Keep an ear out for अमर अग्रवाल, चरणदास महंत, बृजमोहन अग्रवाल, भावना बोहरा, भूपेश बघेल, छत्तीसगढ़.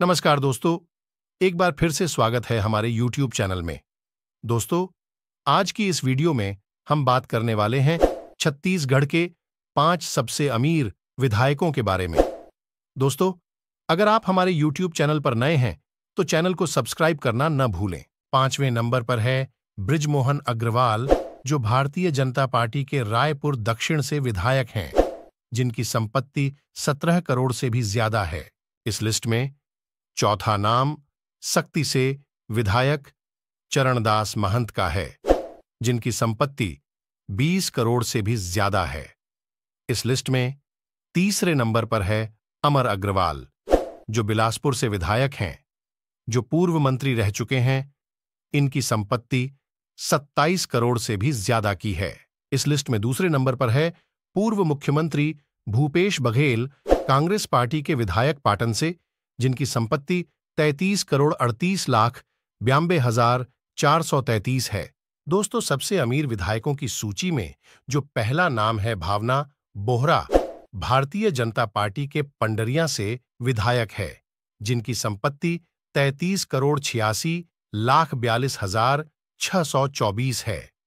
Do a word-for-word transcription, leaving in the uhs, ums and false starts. नमस्कार दोस्तों, एक बार फिर से स्वागत है हमारे यूट्यूब चैनल में। दोस्तों, आज की इस वीडियो में हम बात करने वाले हैं छत्तीसगढ़ के पांच सबसे अमीर विधायकों के बारे में। दोस्तों, अगर आप हमारे यूट्यूब चैनल पर नए हैं तो चैनल को सब्सक्राइब करना न भूलें। पांचवें नंबर पर है बृजमोहन अग्रवाल, जो भारतीय जनता पार्टी के रायपुर दक्षिण से विधायक हैं, जिनकी संपत्ति सत्रह करोड़ से भी ज्यादा है। इस लिस्ट में चौथा नाम सख्ती से विधायक चरणदास महंत का है, जिनकी संपत्ति बीस करोड़ से भी ज्यादा है। इस लिस्ट में तीसरे नंबर पर है अमर अग्रवाल, जो बिलासपुर से विधायक हैं, जो पूर्व मंत्री रह चुके हैं। इनकी संपत्ति सत्ताईस करोड़ से भी ज्यादा की है। इस लिस्ट में दूसरे नंबर पर है पूर्व मुख्यमंत्री भूपेश बघेल, कांग्रेस पार्टी के विधायक पाटन से, जिनकी संपत्ति तैंतीस करोड़ अड़तीस लाख बयानबे हजार चार सौ तैंतीस है। दोस्तों, सबसे अमीर विधायकों की सूची में जो पहला नाम है भावना बोहरा, भारतीय जनता पार्टी के पंडरिया से विधायक है, जिनकी संपत्ति तैंतीस करोड़ छियासी लाख बयालीस हजार छह सौ चौबीस है।